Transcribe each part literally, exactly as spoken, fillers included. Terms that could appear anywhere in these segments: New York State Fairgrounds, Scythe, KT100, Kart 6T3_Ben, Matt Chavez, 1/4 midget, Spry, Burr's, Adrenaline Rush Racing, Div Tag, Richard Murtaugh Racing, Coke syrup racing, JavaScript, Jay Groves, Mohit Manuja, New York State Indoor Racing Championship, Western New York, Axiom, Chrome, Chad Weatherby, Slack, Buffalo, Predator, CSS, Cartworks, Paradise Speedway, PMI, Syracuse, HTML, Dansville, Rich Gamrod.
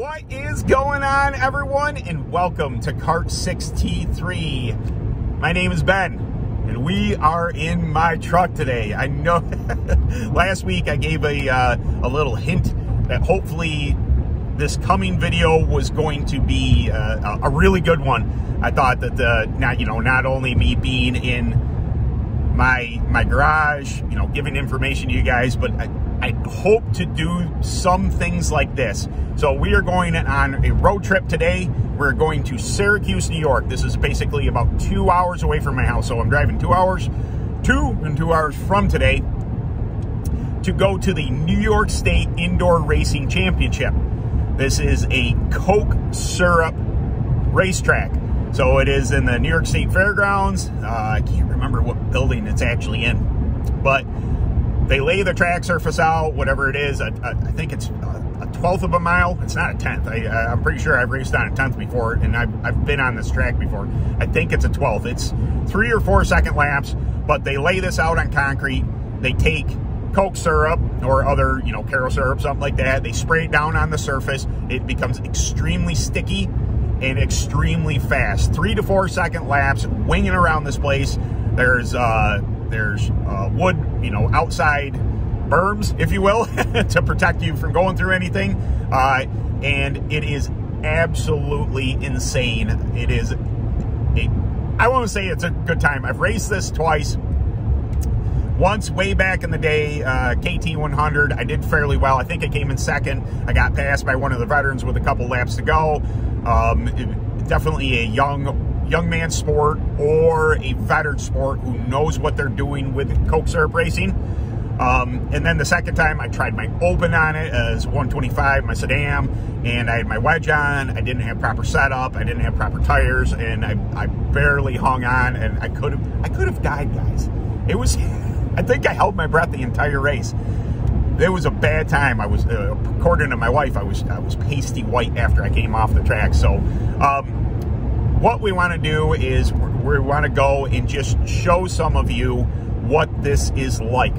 What is going on, everyone, and welcome to Cart six T three. My name is Ben, and we are in my truck today. I know last week I gave a, uh, a little hint that hopefully this coming video was going to be uh, a really good one. I thought that, uh, not, you know, not only me being in my, my garage, you know, giving information to you guys, but I, I hope to do some things like this. So we are going on a road trip today. We're going to Syracuse, New York. This is basically about two hours away from my house. So I'm driving two hours, two and two hours from today to go to the New York State Indoor Racing Championship. This is a Coke syrup racetrack. So it is in the New York State Fairgrounds. Uh, I can't remember what building it's actually in, but they lay the track surface out, whatever it is. I, I, I think it's a twelfth of a mile. It's not a tenth. I, I'm pretty sure I've raced on a tenth before, and I've, I've been on this track before. I think it's a twelfth. It's three or four second laps, but they lay this out on concrete. They take Coke syrup or other, you know, Caro syrup, something like that. They spray it down on the surface. It becomes extremely sticky and extremely fast. Three to four second laps, winging around this place. There's, uh, There's uh, wood, you know, outside berms, if you will, to protect you from going through anything. Uh, and it is absolutely insane. It is, a, I want to say it's a good time. I've raced this twice. Once way back in the day, uh, K T one hundred, I did fairly well. I think I came in second. I got passed by one of the veterans with a couple laps to go. Um, it, definitely a young young man sport or a veteran sport who knows what they're doing with Coke syrup racing. Um, and then the second time I tried my open on it as one twenty-five, my sedan, and I had my wedge on. I didn't have proper setup. I didn't have proper tires, and I, I barely hung on, and I could have, I could have died, guys. It was, I think I held my breath the entire race. It was a bad time. I was, uh, according to my wife, I was, I was pasty white after I came off the track. So, um, what we want to do is we want to go and just show some of you what this is like.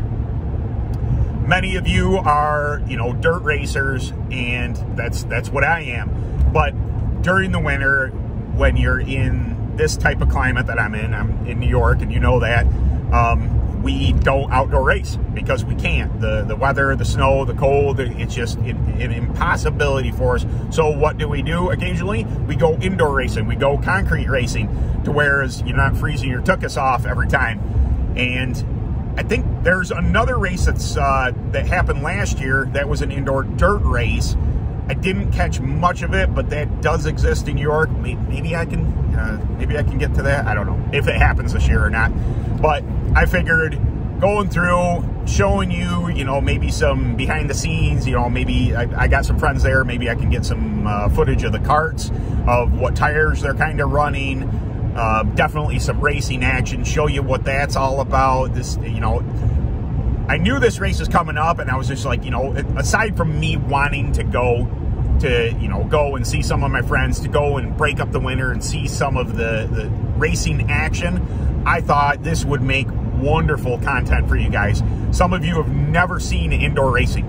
Many of you are, you know, dirt racers, and that's that's what I am. But during the winter, when you're in this type of climate that I'm in, I'm in New York, and you know that, um, we don't outdoor race because we can't. The, the weather, the snow, the cold, it's just it, an impossibility for us. So what do we do occasionally? We go indoor racing. We go concrete racing to whereas you're not freezing your tuchus off every time. And I think there's another race that's uh, that happened last year that was an indoor dirt race. I didn't catch much of it, but that does exist in New York. Maybe I can uh, maybe I can get to that. I don't know if it happens this year or not. But I figured going through, showing you, you know, maybe some behind the scenes, you know, maybe I, I got some friends there, maybe I can get some uh, footage of the carts, of what tires they're kind of running, uh, definitely some racing action, show you what that's all about. This, you know, I knew this race was coming up, and I was just like, you know, aside from me wanting to go to, you know, go and see some of my friends, to go and break up the winter and see some of the, the racing action, I thought this would make wonderful content for you guys. Some of you have never seen indoor racing.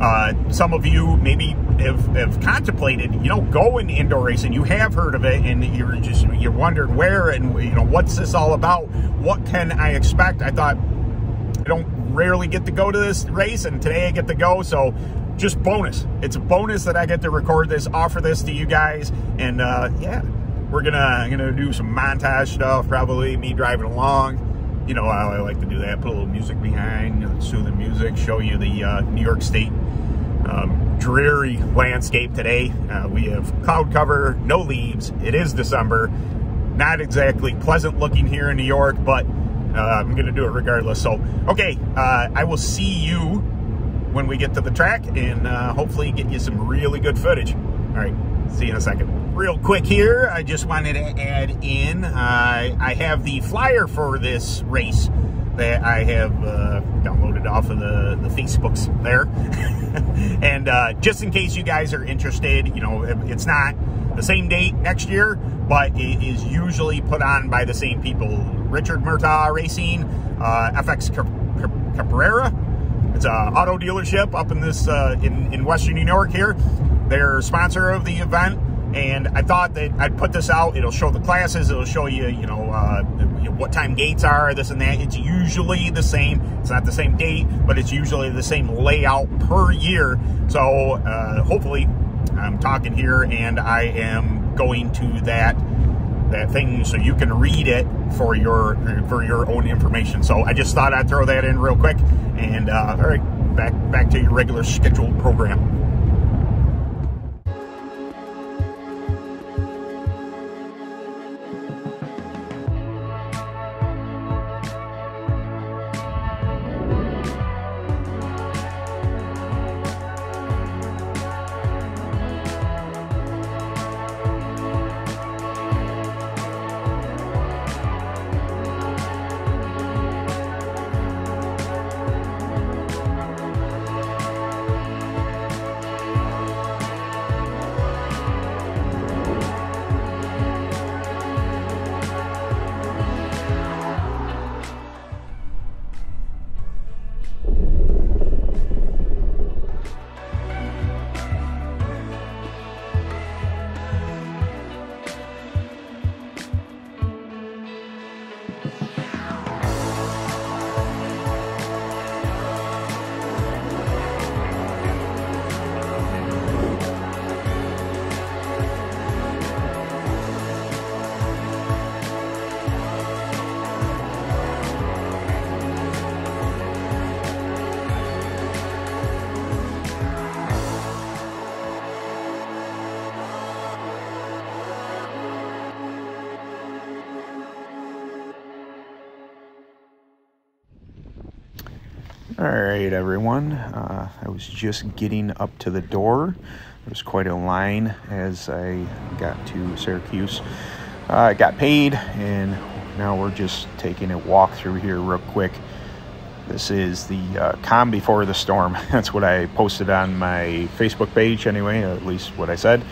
Uh, some of you maybe have, have contemplated, you know, going indoor racing. You have heard of it, and you're just, you're wondering where and, you know, what's this all about? What can I expect? I thought, I don't rarely get to go to this race, and today I get to go, so just bonus. It's a bonus that I get to record this, offer this to you guys, and uh, yeah, we're gonna, I'm gonna do some montage stuff, probably me driving along. You know, I like to do that, put a little music behind, soothing music, show you the uh, New York State um, dreary landscape today. Uh, we have cloud cover, no leaves. It is December. Not exactly pleasant looking here in New York, but uh, I'm going to do it regardless. So, okay, uh, I will see you when we get to the track, and uh, hopefully get you some really good footage. All right, see you in a second. Real quick here, I just wanted to add in, uh, I have the flyer for this race that I have uh, downloaded off of the, the Facebooks there. And uh, just in case you guys are interested, you know, it's not the same date next year, but it is usually put on by the same people. Richard Murtaugh Racing, uh, F X Cap Caprera. It's an auto dealership up in this, uh, in, in Western New York here. They're sponsor of the event, and I thought that I'd put this out. It'll show the classes. It'll show you, you know, uh, what time gates are, this and that. It's usually the same. It's not the same date, but it's usually the same layout per year. So uh, hopefully I'm talking here, and I am going to that that thing so you can read it for your for your own information. So I just thought I'd throw that in real quick, and uh, all right, back back to your regular scheduled program. Alright everyone, uh, I was just getting up to the door. There was quite a line as I got to Syracuse. I uh, got paid, and now we're just taking a walk through here real quick. This is the uh, calm before the storm. That's what I posted on my Facebook page anyway, at least what I said.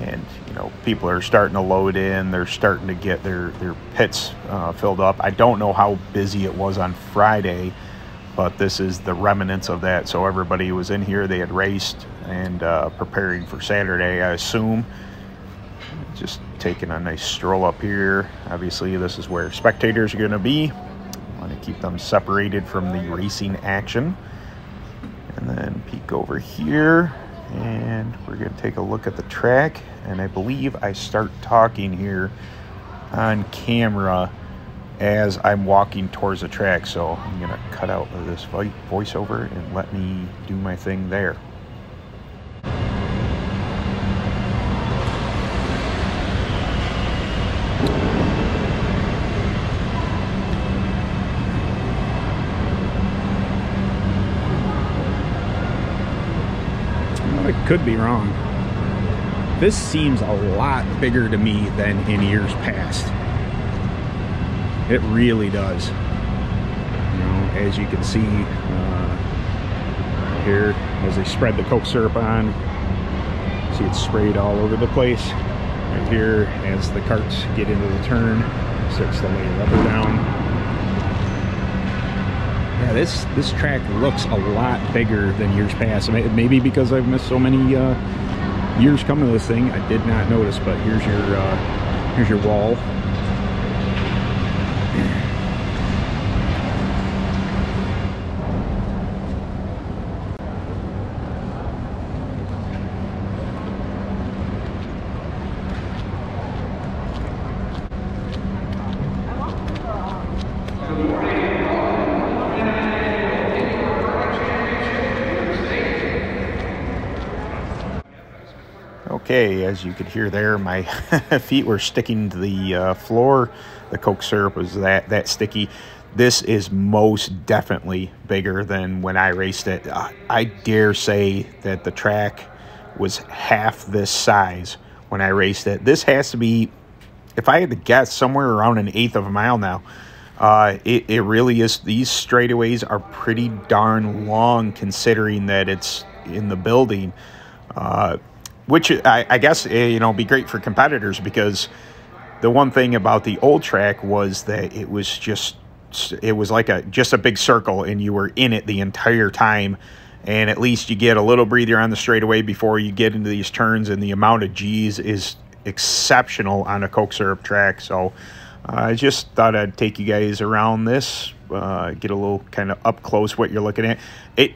And you know, people are starting to load in. They're starting to get their, their pits uh, filled up. I don't know how busy it was on Friday, but this is the remnants of that. So everybody was in here. They had raced and uh, preparing for Saturday, I assume. Just taking a nice stroll up here. Obviously, this is where spectators are going to be. Want to keep them separated from the racing action. And then peek over here, and we're going to take a look at the track. And I believe I start talking here on camera as I'm walking towards the track, so I'm gonna cut out of this voiceover and let me do my thing there. Well, I could be wrong. This seems a lot bigger to me than in years past. It really does. You know, as you can see uh, here, as they spread the Coke syrup on, see it's sprayed all over the place. Right here, as the carts get into the turn, starts to lay rubber down. Yeah, this this track looks a lot bigger than years past. Maybe because I've missed so many uh, years coming to this thing, I did not notice. But here's your uh, here's your wall. Okay, as you could hear there, my feet were sticking to the uh, floor. The Coke syrup was that that sticky. This is most definitely bigger than when I raced it. Uh, I dare say that the track was half this size when I raced it. This has to be, if I had to guess, somewhere around an eighth of a mile now. Uh, it, it really is. These straightaways are pretty darn long considering that it's in the building. Uh, Which I, I guess, you know, be great for competitors, because the one thing about the old track was that it was just, it was like a, just a big circle, and you were in it the entire time. and at least you get a little breather on the straightaway before you get into these turns, and the amount of G's is exceptional on a coke syrup track. So uh, I just thought I'd take you guys around this, uh, get a little kind of up close what you're looking at. It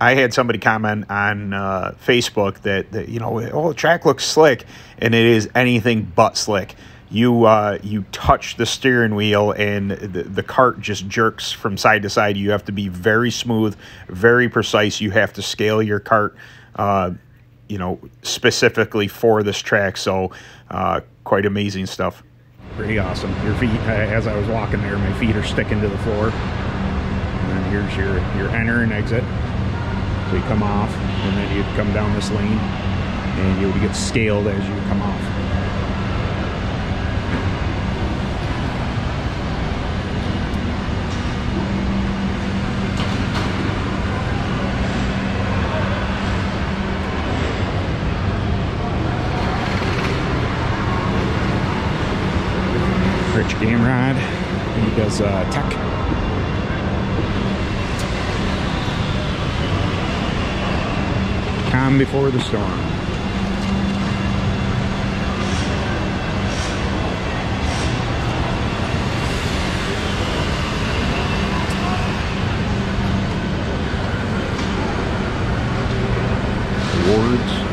I had somebody comment on uh, Facebook that, that, you know, oh, the track looks slick, and it is anything but slick. You uh, you touch the steering wheel and the, the cart just jerks from side to side. You have to be very smooth, very precise. You have to scale your cart, uh, you know, specifically for this track. So uh, quite amazing stuff. Pretty awesome. Your feet, as I was walking there, my feet are sticking to the floor. And then here's your, your enter and exit. So you come off, and then you come down this lane, and you would get scaled as you come off. Rich Gamrod, he does uh, tech. Calm before the storm. Awards.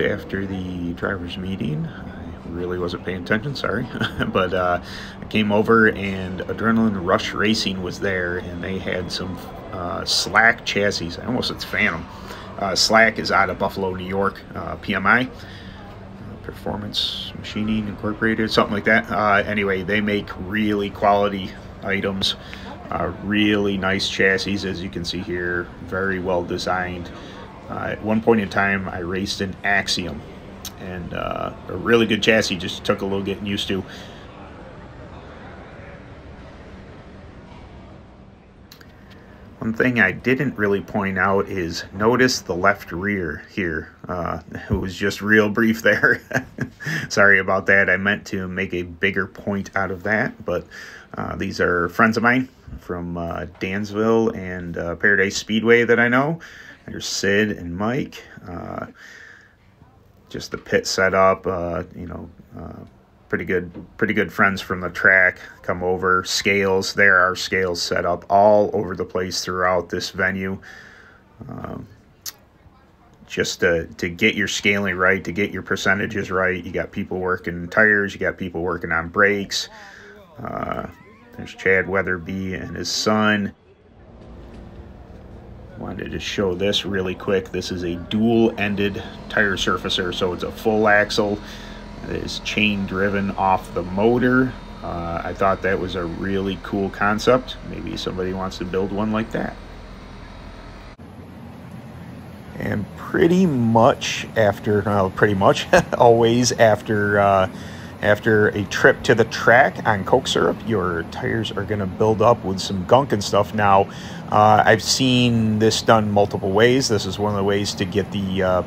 After the driver's meeting, I really wasn't paying attention, sorry. But uh, I came over and Adrenaline Rush Racing was there, and they had some uh, Slack chassis. I almost said Phantom. Uh, Slack is out of Buffalo, New York, uh, P M I. Performance Machining Incorporated, something like that. Uh, anyway, they make really quality items, uh, really nice chassis, as you can see here, very well designed. Uh, at one point in time, I raced an Axiom, and uh, a really good chassis, just took a little getting used to. One thing I didn't really point out is notice the left rear here. Uh, it was just real brief there. Sorry about that. I meant to make a bigger point out of that, but uh, these are friends of mine from uh, Dansville and uh, Paradise Speedway that I know. There's Sid and Mike. Uh, just the pit setup, uh, you know, uh, pretty good pretty good friends from the track come over. Scales, there are scales set up all over the place throughout this venue, um, just to, to get your scaling right, to get your percentages right. You got people working tires, you got people working on brakes. Uh, there's Chad Weatherby and his son. Wanted to show this really quick. This is a dual-ended tire surfacer, so it's a full axle. It is chain driven off the motor. Uh, I thought that was a really cool concept. Maybe somebody wants to build one like that. And pretty much after, well, pretty much always after, uh, after a trip to the track on Coke syrup, your tires are gonna build up with some gunk and stuff. Now, uh, I've seen this done multiple ways. This is one of the ways to get the, uh,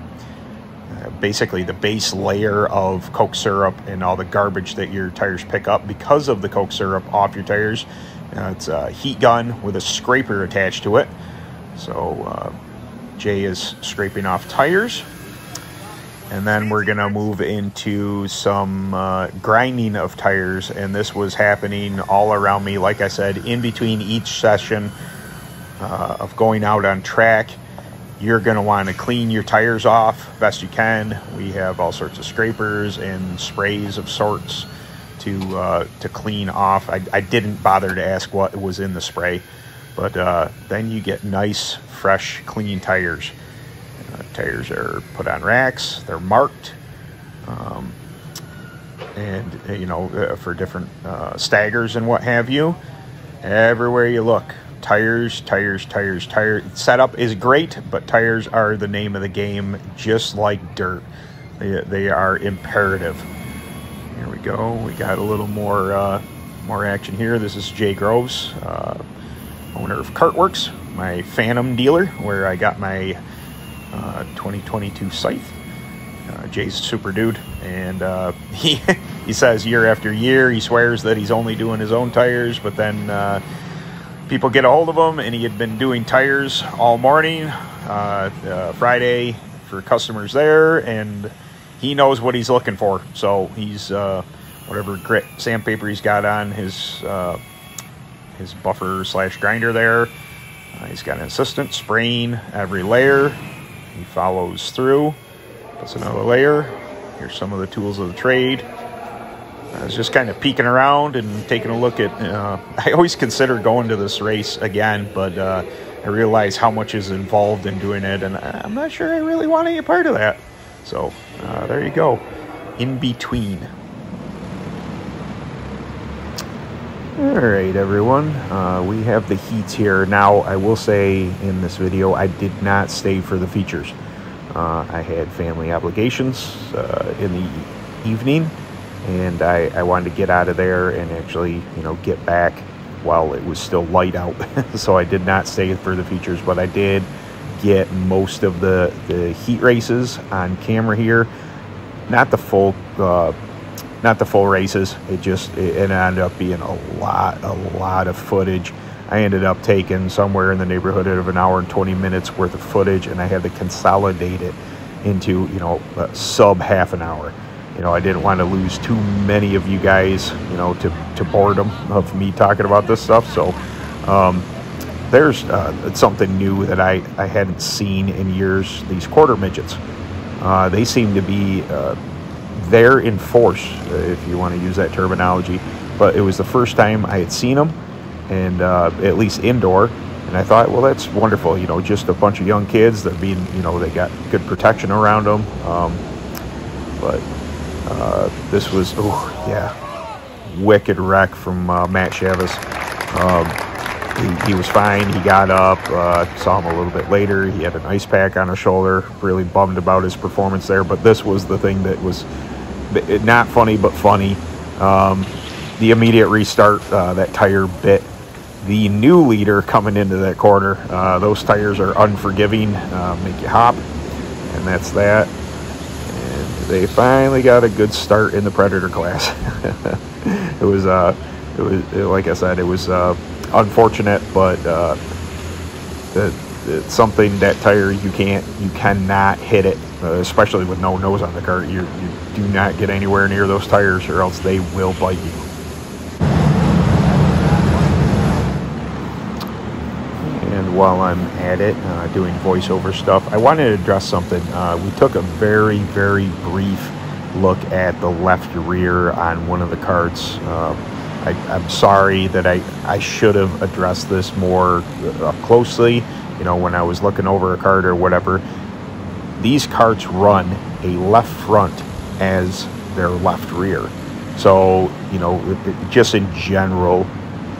basically the base layer of Coke syrup and all the garbage that your tires pick up because of the Coke syrup off your tires. Uh, it's a heat gun with a scraper attached to it. So uh, Jay is scraping off tires. And then we're gonna move into some uh, grinding of tires. And this was happening all around me, like I said, in between each session uh, of going out on track. You're going to want to clean your tires off best you can. We have all sorts of scrapers and sprays of sorts to uh, to clean off. I, I didn't bother to ask what was in the spray, but uh, then you get nice, fresh, clean tires. Uh, tires are put on racks. They're marked, um, and you know uh, for different uh, staggers and what have you. Everywhere you look. Tires, tires, tires, tires. Setup is great, but tires are the name of the game, just like dirt. They, they are imperative. Here we go. We got a little more uh, more action here. This is Jay Groves, uh, owner of Cartworks, my Phantom dealer, where I got my uh, twenty twenty-two Scythe. Uh, Jay's a super dude, and uh, he, he says year after year, he swears that he's only doing his own tires, but then... Uh, people get a hold of him, and he had been doing tires all morning, uh, uh, Friday, for customers there, and he knows what he's looking for. So he's, uh, whatever grit sandpaper he's got on his uh, his buffer slash grinder there, uh, he's got an assistant spraying every layer. He follows through, puts another layer. Here's some of the tools of the trade. I was just kind of peeking around and taking a look at, uh, I always consider going to this race again, but uh, I realize how much is involved in doing it, and I'm not sure I really want to be a part of that. So uh, there you go, in between. All right, everyone, uh, we have the heats here. Now, I will say in this video, I did not stay for the features. Uh, I had family obligations uh, in the evening. And I, I wanted to get out of there and actually, you know, get back while it was still light out. So I did not stay for the features, but I did get most of the, the heat races on camera here. Not the full, uh, not the full races. It just, it, it ended up being a lot, a lot of footage. I ended up taking somewhere in the neighborhood of an hour and twenty minutes worth of footage, and I had to consolidate it into, you know, uh, sub half an hour. You know, I didn't want to lose too many of you guys, you know, to, to boredom of me talking about this stuff. So um, there's uh, something new that I, I hadn't seen in years, these quarter midgets. Uh, they seem to be uh, there in force, if you want to use that terminology. But it was the first time I had seen them, and uh, at least indoor. And I thought, well, that's wonderful. You know, just a bunch of young kids that being, you know, they got good protection around them. Um, but uh, this was, oh yeah, wicked wreck from uh, Matt Chavez. Um, he, he was fine. He got up. Uh, saw him a little bit later. He had an ice pack on his shoulder. Really bummed about his performance there. But this was the thing that was not funny, but funny. Um, the immediate restart, uh, that tire bit the new leader coming into that corner. Uh, those tires are unforgiving, uh, make you hop, and that's that. And they finally got a good start in the Predator class. it was, uh, it was it, like I said, it was uh, unfortunate, but uh, it, it's something that tire you can't, you cannot hit it, uh, especially with no nose on the cart. You you do not get anywhere near those tires, or else they will bite you. While I'm at it, uh, doing voiceover stuff, I wanted to address something. Uh, we took a very, very brief look at the left rear on one of the carts. Uh, I, I'm sorry that I, I should have addressed this more uh, closely, you know, when I was looking over a cart or whatever. These carts run a left front as their left rear. So, you know, just in general,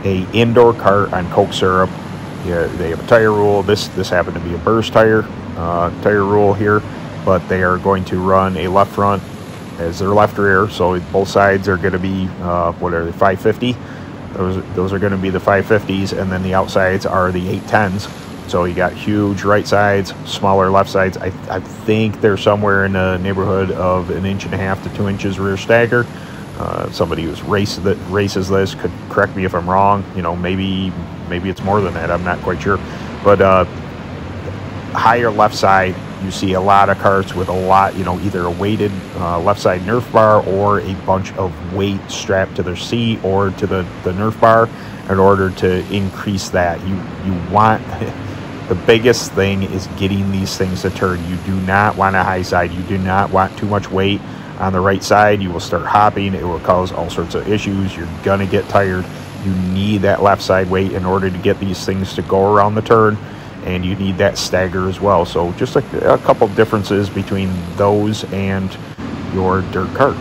a indoor cart on Coke syrup, yeah, they have a tire rule. This this happened to be a Burr's tire uh, tire rule here, but they are going to run a left front as their left rear. So both sides are going to be uh, what are they, five fifty? Those those are going to be the five fifties, and then the outsides are the eight tens. So you got huge right sides, smaller left sides. I I think they're somewhere in the neighborhood of an inch and a half to two inches rear stagger. Uh, somebody who's raced that races this could correct me if I'm wrong. You know, maybe. Maybe it's more than that. I'm not quite sure. But uh, higher left side, you see a lot of carts with a lot, you know, either a weighted uh, left side Nerf bar or a bunch of weight strapped to their seat or to the, the Nerf bar in order to increase that. You, you want, the biggest thing is getting these things to turn. You do not want a high side. You do not want too much weight on the right side. You will start hopping. It will cause all sorts of issues. You're going to get tired. You need that left side weight in order to get these things to go around the turn, and you need that stagger as well. So just like a couple differences between those and your dirt cart.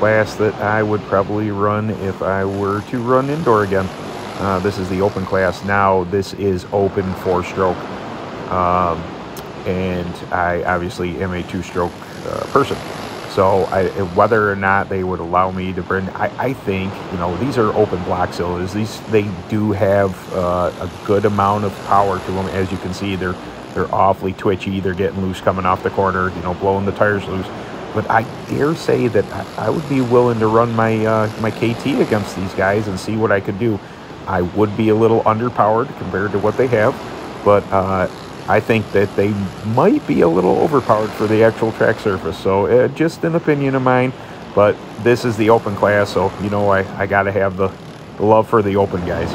Class that I would probably run if I were to run indoor again. Uh, this is the open class now. This is open four-stroke, um, and I obviously am a two-stroke uh, person. So I, whether or not they would allow me to bring, I, I think, you know, these are open block cylinders. These they do have uh, a good amount of power to them. As you can see, they're they're awfully twitchy. They're getting loose coming off the corner. You know, blowing the tires loose. But I dare say that I would be willing to run my uh, my K T against these guys and see what I could do. I would be a little underpowered compared to what they have, but uh, I think that they might be a little overpowered for the actual track surface. So uh, just an opinion of mine, but this is the open class, so you know I, I got to have the love for the open guys.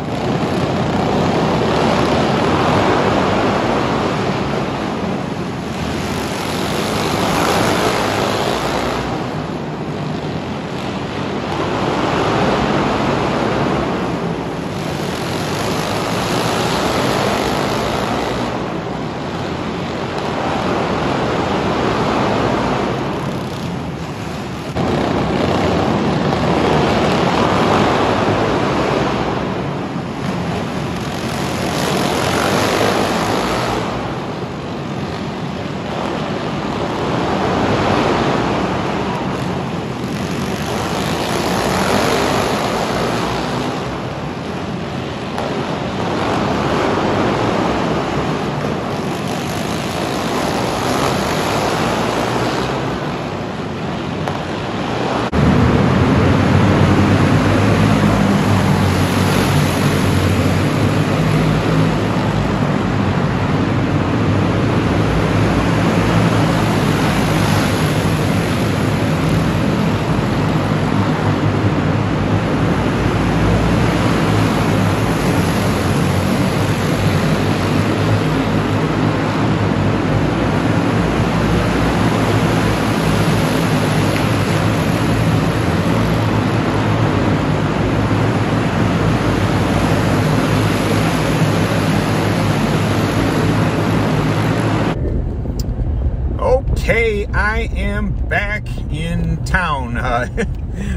am back in town. Uh,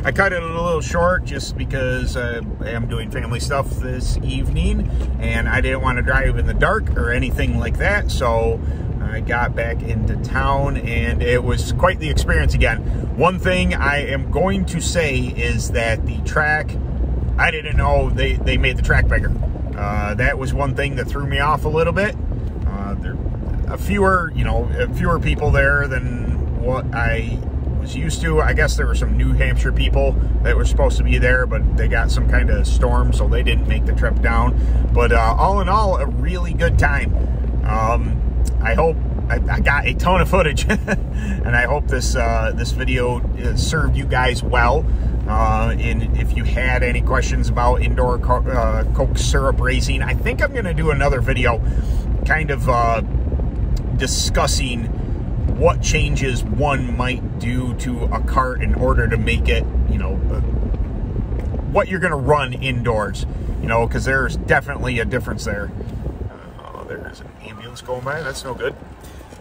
I cut it a little short just because uh, I am doing family stuff this evening, and I didn't want to drive in the dark or anything like that, so I got back into town, and it was quite the experience again. One thing I am going to say is that the track, I didn't know they, they made the track bigger. Uh, that was one thing that threw me off a little bit. Uh, there a fewer, you know, fewer people there than what I was used to. I guess there were some New Hampshire people that were supposed to be there, but they got some kind of storm, so they didn't make the trip down. But uh, all in all, a really good time. Um, I hope I, I got a ton of footage, and I hope this uh, this video served you guys well. Uh, and if you had any questions about indoor co uh, Coke syrup racing, I think I'm going to do another video, kind of uh, discussing what changes one might do to a cart in order to make it, you know, uh, what you're going to run indoors, you know, because there's definitely a difference there. There's an ambulance going by. That's no good.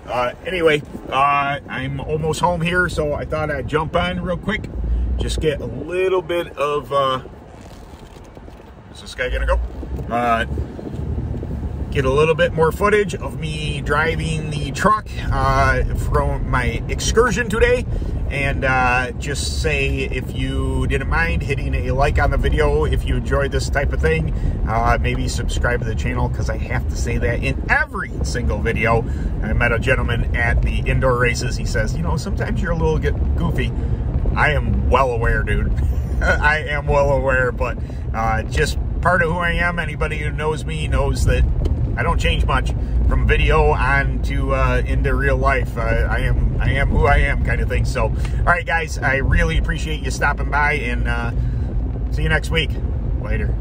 Uh, anyway, uh, I'm almost home here, so I thought I'd jump on real quick. Just get a little bit of... Uh, is this guy going to go? Uh, get a little bit more footage of me driving the truck uh, from my excursion today. And uh, just say, if you didn't mind hitting a like on the video, if you enjoyed this type of thing, uh, maybe subscribe to the channel, because I have to say that in every single video. I met a gentleman at the indoor races. He says, you know, sometimes you're a little bit goofy. I am well aware, dude. I am well aware, but uh, just part of who I am. Anybody who knows me knows that I don't change much from video on to uh, into real life. Uh, I am I am who I am, kind of thing. So, all right, guys, I really appreciate you stopping by, and uh, see you next week. Later.